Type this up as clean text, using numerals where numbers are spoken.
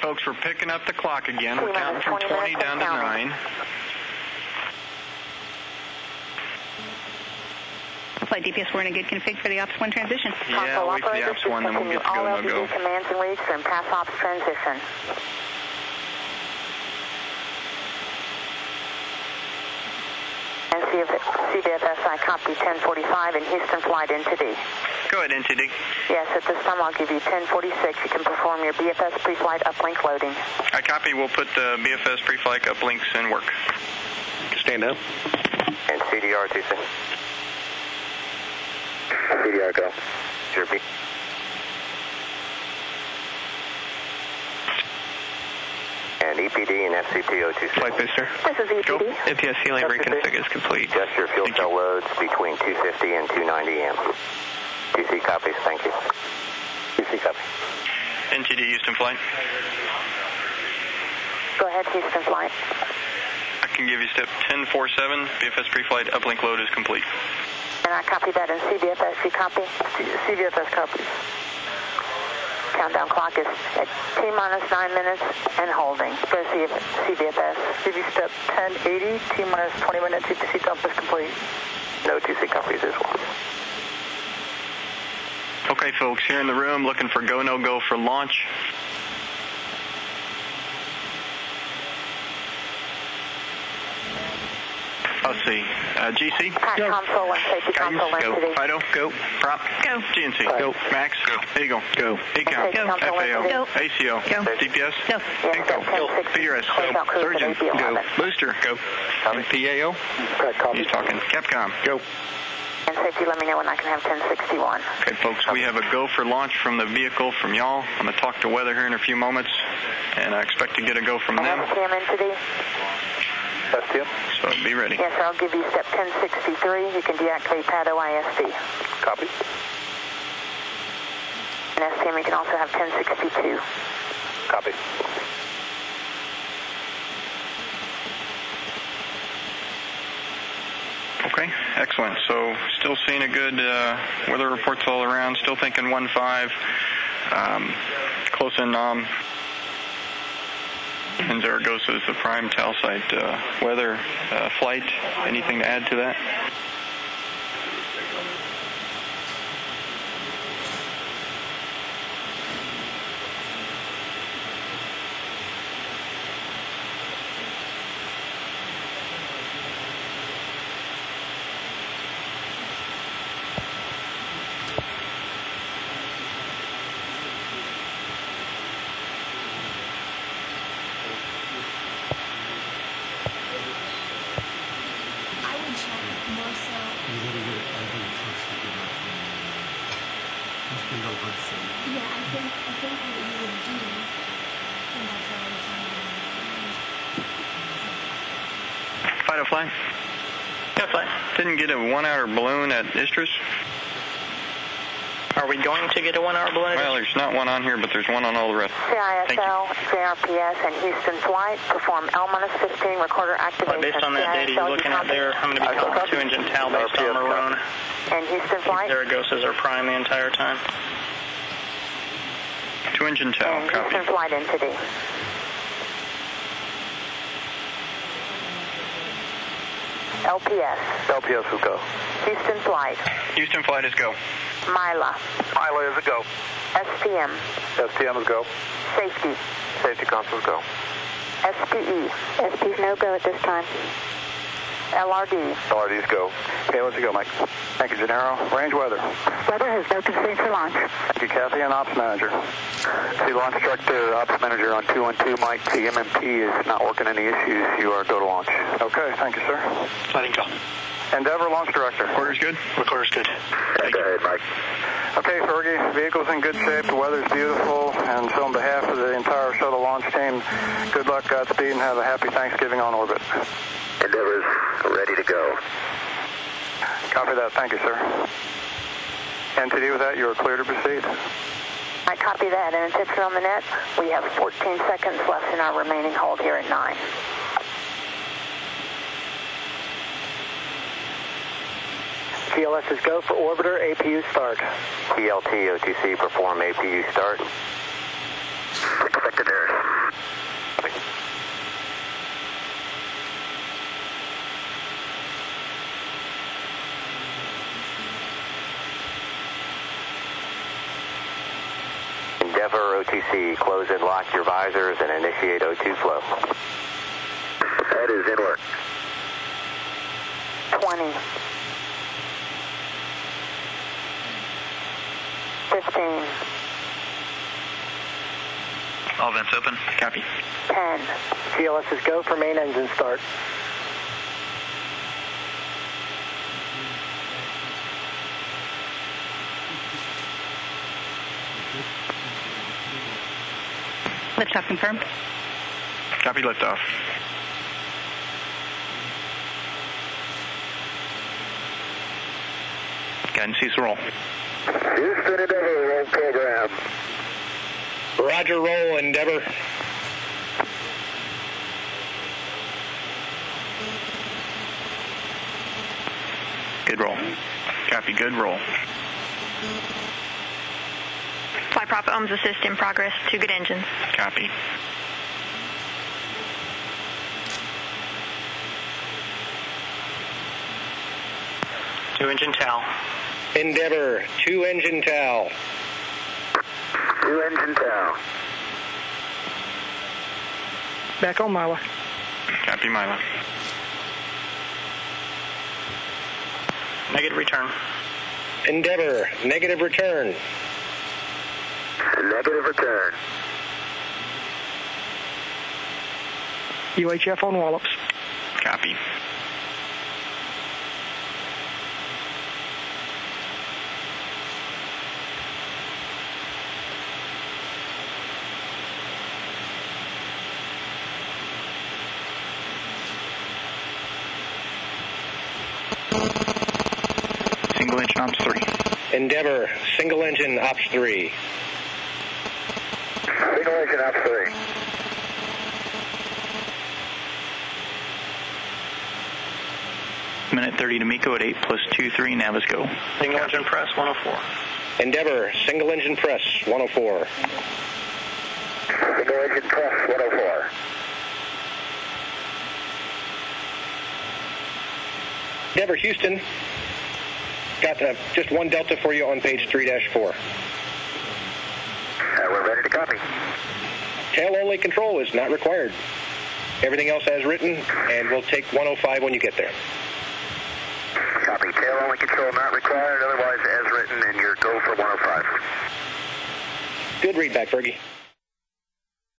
folks, we're picking up the clock again. We're counting from 20 down to 9. Flight DPS, we're in a good config for the Ops 1 transition. Yeah, wait for the Ops 1, then we'll get to go and we'll go. All LGD commands and reads from pass Ops transition. And CDFSI copy 1045 and Houston flight NTD. Go ahead, NTD. Yes, at this time I'll give you 1046. You can perform your BFS pre-flight uplink loading. I copy. We'll put the BFS pre-flight uplinks in work. Stand up. And CDR, TC. CDR, go. JRP. And EPD and FCP-026. Flight booster. This is EPD. MPS ceiling reconfig is complete. Adjust your fuel cell loads between 250 and 290 amp. TC copies, thank you. TC copy. NTD Houston flight. Go ahead, Houston flight. I can give you step 1047. BFS pre-flight uplink load is complete. And I copy that in CBFS. You copy? CBFS copies. Countdown clock is at T minus 9 minutes and holding. Go CBFS. Give you step 1080. T minus 20 minutes. TC dump is complete. No TC copies as well. Okay, folks, here in the room looking for go, no go for launch. Let's see. GC? Go. Console 1, safety console 1, go. Fido? Go. Prop? Go. GNC? Go. Max? Go. Eagle? Go. ECOM? Go. FAO? Go. ACO? Go. DPS? Go. ECO? Go. PRS? Go. Surgeon? Go. Booster? Go. PAO? He's talking. Capcom? Go. And safety, let me know when I can have 1061. Okay, folks, we have a go for launch from the vehicle from y'all. I'm going to talk to weather here in a few moments, and I expect to get a go from them. So be ready. Yes, I'll give you step 1063. You can deactivate PAD OISD. Copy. And STM, we can also have 1062. Copy. Okay, excellent. So still seeing a good weather reports all around, still thinking 1-5, close in NOM, and Zaragoza is the prime Talsite weather flight. Anything to add to that? Fly? Yeah, fly. Didn't get a 1-hour balloon at Istris? Are we going to get a 1-hour balloon? Well, there's not one on here, but there's one on all the rest. CISL, JRPS, and Houston flight perform L-15 recorder activation. Based on that data you're looking at there, I'm going to be calling 2-engine TAL based on Maroon. And Houston flight? Zaragoza's our prime the entire time. 2-engine TAL, copy. Houston flight entity. LPS. LPS will go. Houston flight. Houston flight is go. Mila. Mila is a go. STM. STM is go. Safety. Safety console is go. SPE. SPE's no go at this time. LRD. LRD is go. Okay, let's go, Mike. Thank you, Gennaro. Range weather. Weather has no constraints for launch. Thank you, Kathy, and Ops Manager. See Launch Director, Ops Manager on 212, Mike. The MMP is not working any issues. You are go to launch. Okay, thank you, sir. Lighting call. Endeavour, Launch Director. Recorder's good? Recorder's good. Okay, Mike. Okay, Fergie, vehicle's in good shape, the weather's beautiful, and so on behalf of the entire shuttle launch team, good luck, Godspeed, and have a happy Thanksgiving on orbit. Endeavour's ready to go. Copy that. Thank you, sir. NTD with that, you are clear to proceed. I copy that. And tips on the net. We have 14 seconds left in our remaining hold here at 9. TLS is go for orbiter. APU start. TLT OTC perform APU start. Expected error. Endeavour OTC, close and lock your visors and initiate O2 flow. Head is inward. 20. 15. All vents open. Copy. 10. CLS is go for main engine start. Liftoff confirmed. Copy liftoff. Guidance cease roll. Houston Endeavour, roll program. Roger, roll Endeavour. Good roll. Copy, good roll. Fly prop ohms assist in progress. Two good engines. Copy. Two engine towel. Endeavour, two engine towel. Two engine towel. Back on Myla. Copy Myla. Negative return. Endeavour, negative return. Negative return. UHF on Wallops. Copy. Single engine ops 3. Endeavour, single engine ops 3. Single engine ops 3. Minute 30 to Miko at 8 plus 23, nav is go. Single engine press 104. Endeavour, single engine press 104. Single engine press 104. Endeavour, Houston. Got just one Delta for you on page 3-4. We're ready to copy. Tail only control is not required. Everything else as written, and we'll take 105 when you get there. Copy. Tail only control not required, otherwise as written, and you're go for 105. Good read back, Fergie.